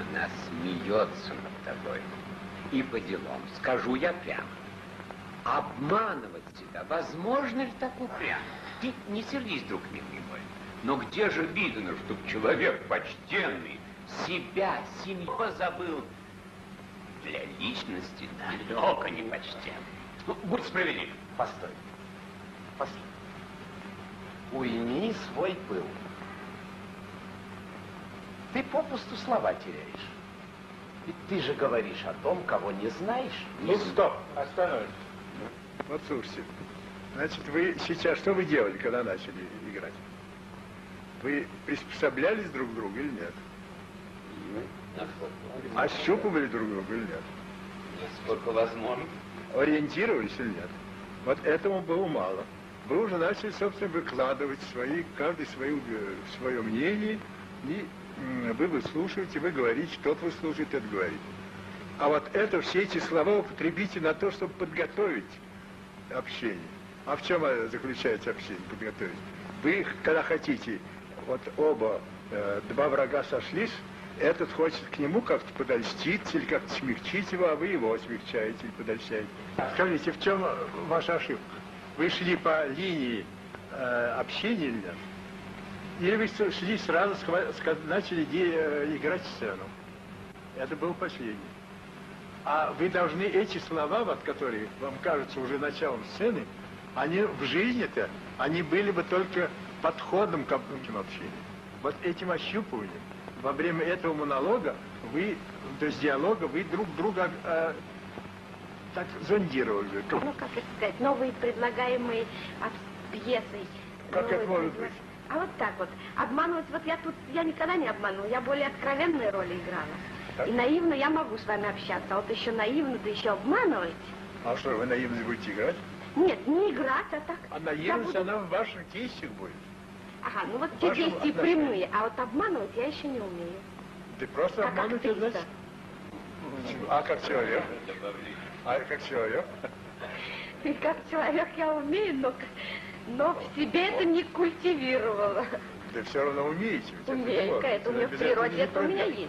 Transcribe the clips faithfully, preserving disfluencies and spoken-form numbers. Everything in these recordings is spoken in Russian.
Она смеется над тобой. И по делам, скажу я прямо. Обманывать тебя, возможно ли так упрямо? Ты не сердись, друг милый мой. Но где же видно, чтоб человек почтенный себя, семью позабыл? Для личности далеко не почтенный. Ну, будь справедлив. Постой. Постой. Уйми свой пыл. Ты попусту слова теряешь. Ведь ты же говоришь о том, кого не знаешь. Ну, стоп, остановись. Вот слушайте, значит, вы сейчас, что вы делали, когда начали играть? Вы приспособлялись друг к другу или нет? Ощупывали друг друга или нет? Насколько возможно. Ориентировались или нет? Вот этому было мало. Вы уже начали, собственно, выкладывать свои, каждый свое, свое мнение, и вы выслушиваете, вы говорите, тот выслушивает, тот говорит. А вот это, все эти слова употребите на то, чтобы подготовить общение. А в чем заключается общение, подготовить? Вы, когда хотите, вот оба, э, два врага сошлись, этот хочет к нему как-то подольститься или как-то смягчить его, а вы его смягчаете или подольщаете. Скажите, в чем ваша ошибка? Вы шли по линии э, общения или нет? Или вы шли сразу, начали э, играть сцену? Это был последний. А вы должны эти слова, вот, которые вам кажутся уже началом сцены, они в жизни-то, они были бы только подходом к общению. Вот этим ощупыванием, во время этого монолога, вы, то есть диалога, вы друг друга э, так зондировали. Ну, как это сказать, новые предлагаемые пьесы. Как это может быть? А вот так вот, обманывать, вот я тут, я никогда не обманула, я более откровенные роли играла. Так. И наивно я могу с вами общаться, а вот еще наивно, да еще обманывать. А что, вы наивно будете играть? Нет, не играть, а так. А наивность, буду... она в ваших действиях будет. Ага, ну вот в те вашем... действия Одна... прямые, а вот обманывать я еще не умею. Ты просто а обманываешь, значит? А как человек? А как человек? И как человек я умею, но... Но в себе это не культивировала. Да все равно умеете. Умею, это у меня в природе, это у меня есть.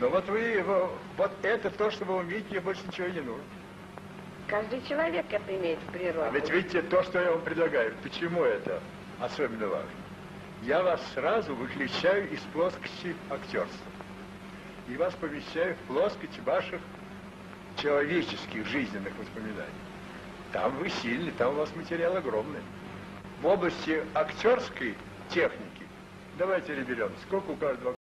Но вот вы его, вот это то, что вы умеете, ей больше ничего не нужно. Каждый человек это имеет в природе. А ведь видите, то, что я вам предлагаю, почему это особенно важно? Я вас сразу выключаю из плоскости актерства. И вас помещаю в плоскость ваших человеческих жизненных воспоминаний. Там вы сильны, там у вас материал огромный. В области актерской техники, давайте, ребята, сколько у каждого